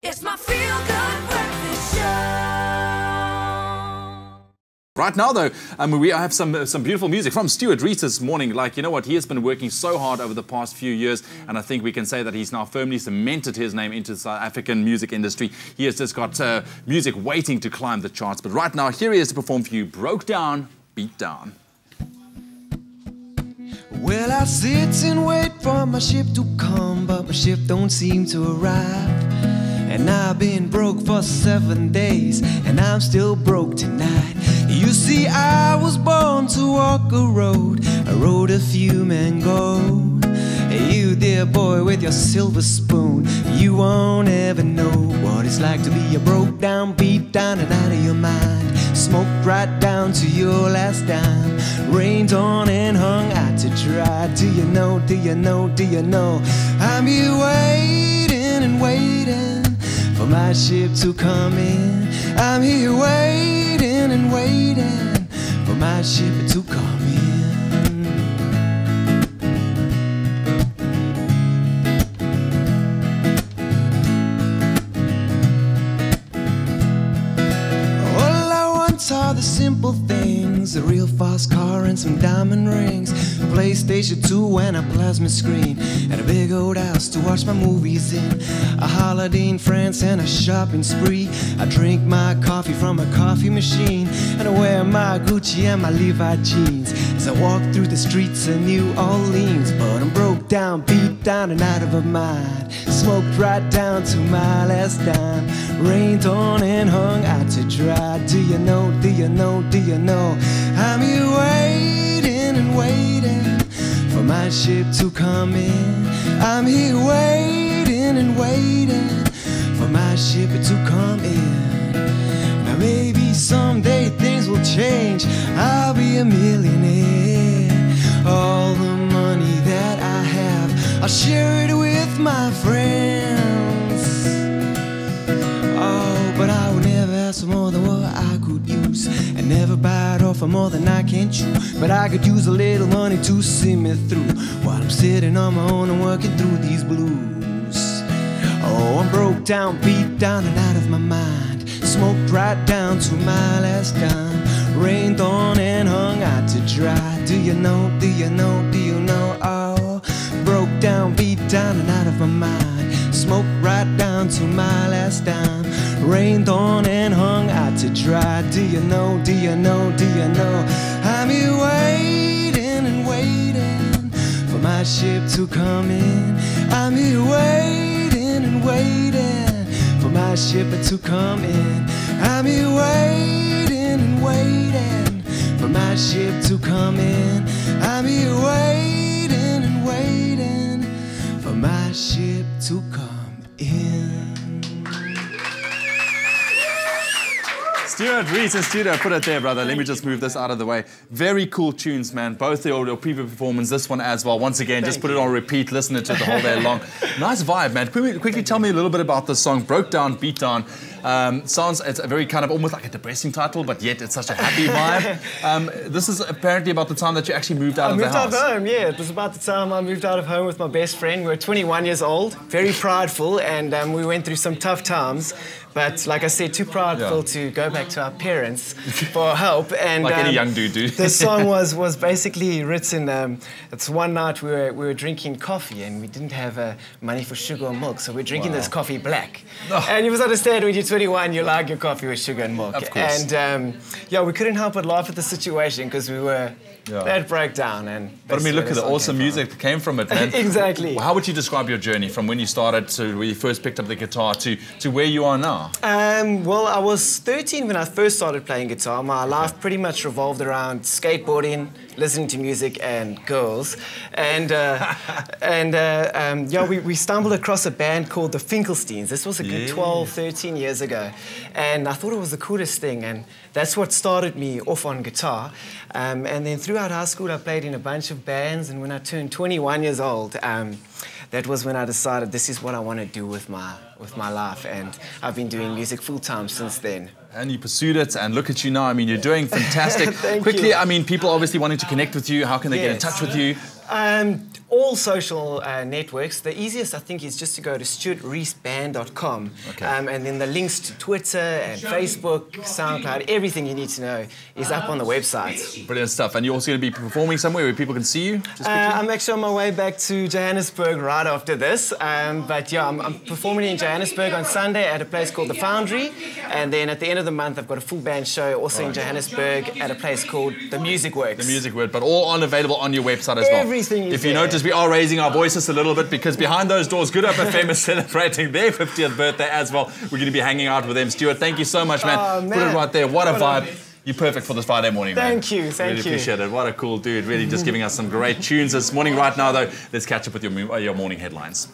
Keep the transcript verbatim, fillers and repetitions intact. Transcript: It's my feel-good breakfast show. Right now, though, um, we have some uh, some beautiful music from Stuart Reece this morning. Like, you know what? He has been working so hard over the past few years, mm. and I think we can say that he's now firmly cemented his name into the South African music industry. He has just got uh, music waiting to climb the charts. But right now, here he is to perform for you, Broke Down, Beat Down. Well, I sit and wait for my ship to come, but my ship don't seem to arrive. And I've been broke for seven days, and I'm still broke tonight. You see, I was born to walk a road, a road of fume and gold. You, dear boy, with your silver spoon, you won't ever know what it's like to be a broke down, beat down and out of your mind. Smoked right down to your last dime, rained on and hung out to dry. Do you know, do you know, do you know, I'm here waiting and waiting for my ship to come in. I'm here waiting and waiting for my ship to come in. All I want are the simple things, a real fast car and some diamond rings, a PlayStation two and a plasma screen, and a big old house to watch my movies in, a holiday in France and a shopping spree. I drink my coffee from a coffee machine, and I wear my Gucci and my Levi jeans as I walk through the streets of New Orleans. But I'm broke down, beat down and out of my mind, smoked right down to my last dime, rained on and hung out to dry. Do you know, do you know, do you know, I'm here waiting and waiting for my ship to come in. I'm here waiting and waiting for my ship to come in. Now maybe someday things will change, I'll be a millionaire. All the money that I have, I'll share it with my friends. Oh, but I will never ask for more than what I could use, and never buy it off for more than I can chew. But I could use a little money to see me through, while I'm sitting on my own and working through these blues. Oh, I'm broke down, beat down and out of my mind, smoked right down to my last dime, rained on and hung out to dry. Do you know, do you know, do you know, oh, broke down, beat down and out of my mind, smoked right down to my last dime, rained on and hung out to dry. Do you know, do you know, do you know, I'm here waiting and waiting for my ship to come in. I'm here waiting and waiting for my ship to come in. I'm here waiting and waiting for my ship to come in. I'm here waiting and waiting for my ship to come in. Stuart Reece in studio, put it there, brother. Let me just move this out of the way. Very cool tunes, man. Both the your previous performance, this one as well. Once again, Thank just put you. It on repeat, listen to it the whole day long. Nice vibe, man. Quickly, quickly tell me a little bit about this song, Broke Down, Beat Down. Um, sounds, it's a very kind of almost like a depressing title, but yet it's such a happy vibe. Um, this is apparently about the time that you actually moved out I of the house. I moved out of home, yeah. It was about the time I moved out of home with my best friend. We were twenty-one years old, very prideful, and um, we went through some tough times. But like I said, too prideful yeah. to go back to our parents for help. And like um, any young dude, dude. The song was was basically written. Um, it's one night we were we were drinking coffee and we didn't have uh, money for sugar or milk, so we're drinking wow. this coffee black. Oh. And you must understand when you're twenty-one, you like your coffee with sugar and milk. Of course. And um, yeah, we couldn't help but laugh at the situation because we were. Yeah. That broke down. And but I mean, look at the awesome music that came from it, man. Exactly. How would you describe your journey from when you started to where you first picked up the guitar to, to where you are now? Um, well, I was thirteen when I first started playing guitar. My okay. life pretty much revolved around skateboarding, listening to music and girls. And, uh, and uh, um, yeah, we, we stumbled across a band called the Finkelsteins. This was a good yeah. twelve, thirteen years ago. And I thought it was the coolest thing. And that's what started me off on guitar. Um, and then through Throughout high school, I played in a bunch of bands, and when I turned twenty-one years old, um, that was when I decided this is what I want to do with my with my life, and I've been doing music full time since then. And you pursued it, and look at you now. I mean, you're doing fantastic. Quickly, you. I mean, people obviously wanting to connect with you. How can they yes. get in touch with you? Um, all social uh, networks. The easiest, I think, is just to go to stuart reese band dot com. Okay. Um, and then the links to Twitter and Facebook, SoundCloud, everything you need to know is up on the website. Brilliant stuff. And you're also going to be performing somewhere where people can see you? Just uh, I'm actually on my way back to Johannesburg right after this. Um, but yeah, I'm, I'm performing in Johannesburg on Sunday at a place called the Foundry. And then at the end of the month, I've got a full band show also right. in Johannesburg at a place called the Music Works. The Music Works, but all on available on your website as well. Everything. If you notice, we are raising our voices a little bit because behind those doors, Good Hope F M is celebrating their fiftieth birthday as well. We're going to be hanging out with them. Stuart, thank you so much, man. Oh, man. Put it right there. What a vibe. You're perfect for this Friday morning, man. Thank you, thank you. Really appreciate it. What a cool dude. Really just giving us some great tunes this morning. Right now, though, let's catch up with your, your morning headlines.